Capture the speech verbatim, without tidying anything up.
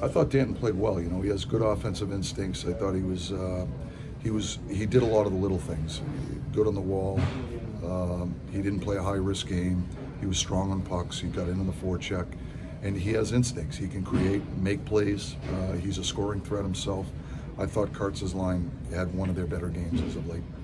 I thought Danton played well. You know, he has good offensive instincts. I thought he was, uh, he was, he did a lot of the little things. Good on the wall. Um, he didn't play a high-risk game. He was strong on pucks. He got in on the forecheck, and he has instincts. He can create, make plays. Uh, he's a scoring threat himself. I thought Kartz's line had one of their better games as of late.